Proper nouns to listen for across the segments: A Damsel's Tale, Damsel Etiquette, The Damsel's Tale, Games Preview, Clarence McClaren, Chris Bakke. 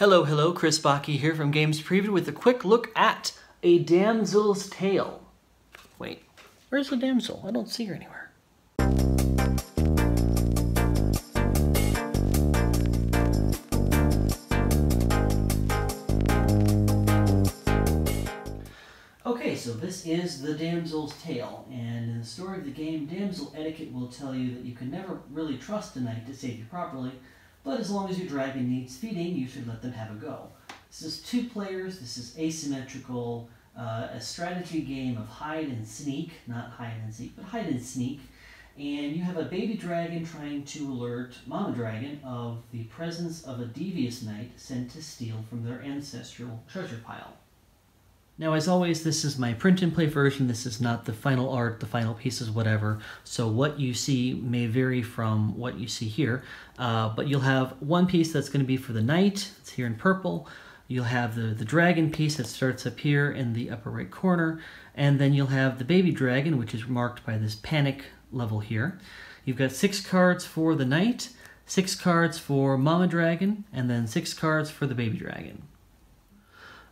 Hello, hello, Chris Bakke here from Games Preview with a quick look at A Damsel's Tale. Wait, where's the damsel? I don't see her anywhere. Okay, so this is The Damsel's Tale, and in the story of the game, Damsel Etiquette will tell you that you can never really trust a knight to save you properly, but as long as your dragon needs feeding, you should let them have a go. This is two players, this is asymmetrical, a strategy game of hide and sneak, not hide and seek, but hide and sneak, and you have a baby dragon trying to alert mama dragon of the presence of a devious knight sent to steal from their ancestral treasure pile. Now, as always, this is my print and play version. This is not the final art, the final pieces, whatever. So what you see may vary from what you see here, but you'll have one piece that's going to be for the knight. It's here in purple. You'll have the dragon piece that starts up here in the upper right corner, and then you'll have the baby dragon, which is marked by this panic level here. You've got 6 cards for the knight, 6 cards for mama dragon, and then 6 cards for the baby dragon.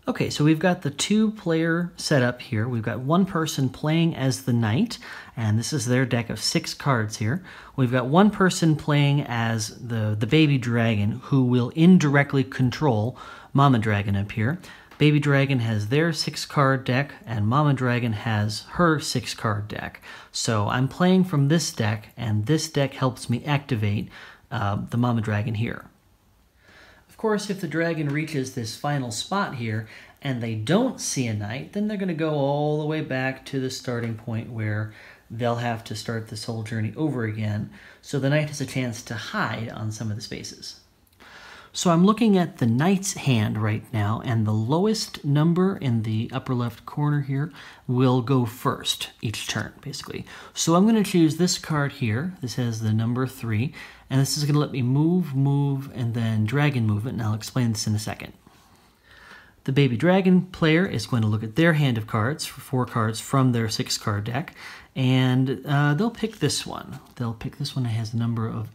Okay, so we've got the 2-player setup here. We've got one person playing as the knight, and this is their deck of 6 cards here. We've got one person playing as the baby dragon, who will indirectly control mama dragon up here. Baby dragon has their 6-card deck, and mama dragon has her 6-card deck. So I'm playing from this deck, and this deck helps me activate the mama dragon here. Of course, if the dragon reaches this final spot here and they don't see a knight, then they're going to go all the way back to the starting point where they'll have to start this whole journey over again. So the knight has a chance to hide on some of the spaces. So I'm looking at the knight's hand right now, and the lowest number in the upper left corner here will go first each turn, basically. So I'm going to choose this card here. This has the number 3, and this is going to let me move, and then dragon movement, and I'll explain this in a second. The baby dragon player is going to look at their hand of cards, 4 cards from their 6-card deck, and they'll pick this one. It has the number of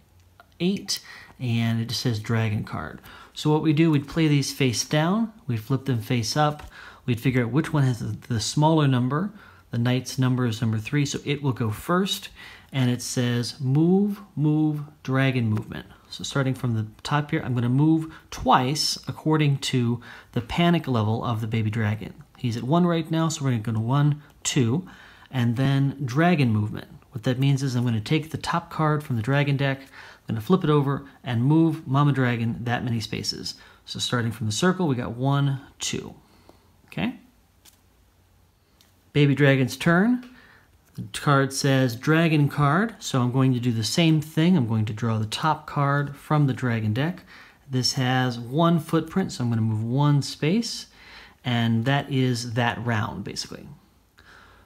8, and it just says dragon card. So what we do, we'd play these face down, we'd flip them face up, we'd figure out which one has the smaller number. The knight's number is number 3, so it will go first, and it says move, dragon movement. So starting from the top here, I'm going to move twice according to the panic level of the baby dragon. He's at 1 right now, so we're going to go to 1, 2, and then dragon movement. What that means is I'm going to take the top card from the dragon deck, I'm going to flip it over and move mama dragon that many spaces. So starting from the circle, we got 1, 2. Okay? Baby dragon's turn. The card says dragon card, so I'm going to do the same thing. I'm going to draw the top card from the dragon deck. This has 1 footprint, so I'm going to move 1 space, and that is that round, basically.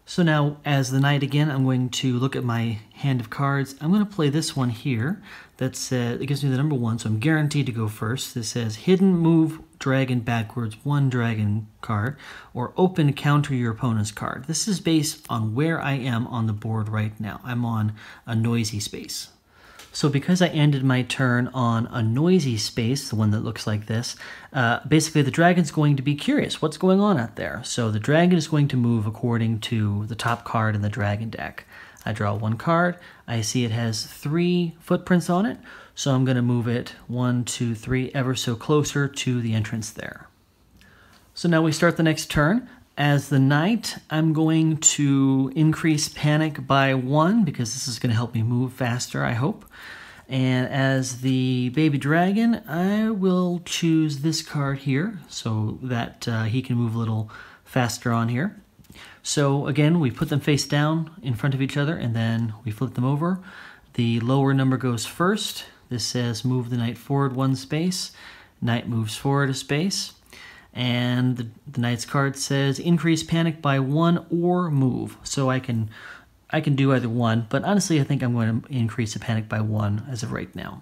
So now, as the knight again, I'm going to look at my hand of cards. I'm going to play this one here. That's, it gives me the number 1, so I'm guaranteed to go first. This says, hidden move dragon backwards, 1 dragon card, or open counter your opponent's card. This is based on where I am on the board right now. I'm on a noisy space. So because I ended my turn on a noisy space, the one that looks like this, basically the dragon's going to be curious. What's going on out there? So the dragon is going to move according to the top card in the dragon deck. I draw 1 card. I see it has 3 footprints on it, so I'm going to move it 1, 2, 3, ever so closer to the entrance there. So now we start the next turn. As the knight, I'm going to increase panic by 1 because this is going to help me move faster, I hope. And as the baby dragon, I will choose this card here so that he can move a little faster on here. So again, we put them face down in front of each other, and then we flip them over. The lower number goes first. This says move the knight forward 1 space. Knight moves forward a space. And the knight's card says increase panic by 1 or move. So I can do either one, but honestly I think I'm going to increase the panic by 1 as of right now.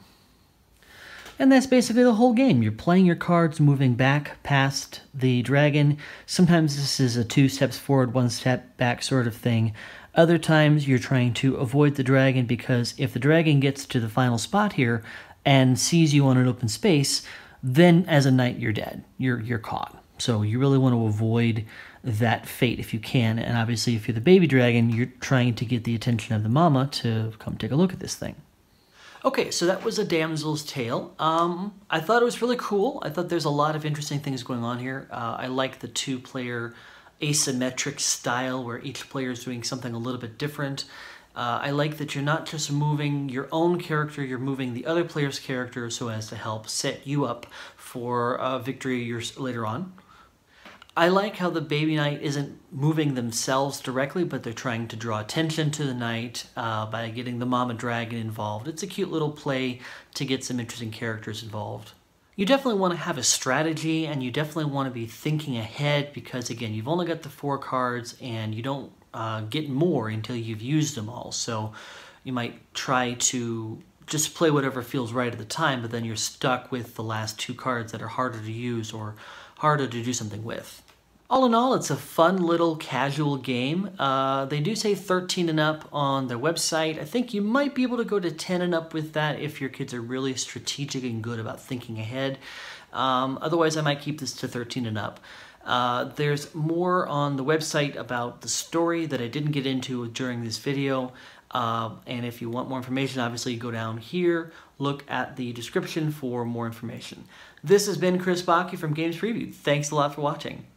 And that's basically the whole game. You're playing your cards, moving back past the dragon. Sometimes this is a 2 steps forward, 1 step back sort of thing. Other times you're trying to avoid the dragon, because if the dragon gets to the final spot here and sees you on an open space, then as a knight, you're dead. You're caught. So you really want to avoid that fate if you can. And obviously, if you're the baby dragon, you're trying to get the attention of the mama to come take a look at this thing. Okay, so that was A Damsel's Tale. I thought it was really cool. I thought there's a lot of interesting things going on here. I like the two-player asymmetric style where each player is doing something a little bit different. I like that you're not just moving your own character, you're moving the other player's character so as to help set you up for victory later on. I like how the baby knight isn't moving themselves directly, but they're trying to draw attention to the knight by getting the mama dragon involved. It's a cute little play to get some interesting characters involved. You definitely want to have a strategy, and you definitely want to be thinking ahead because, again, you've only got the 4 cards, and you don't get more until you've used them all. So you might try to just play whatever feels right at the time, but then you're stuck with the last 2 cards that are harder to use or harder to do something with. All in all, it's a fun little casual game. They do say 13 and up on their website. I think you might be able to go to 10 and up with that if your kids are really strategic and good about thinking ahead. Otherwise, I might keep this to 13 and up. There's more on the website about the story that I didn't get into during this video, and if you want more information, obviously you go down here, look at the description for more information. This has been Chris Bakke from Games Preview. Thanks a lot for watching.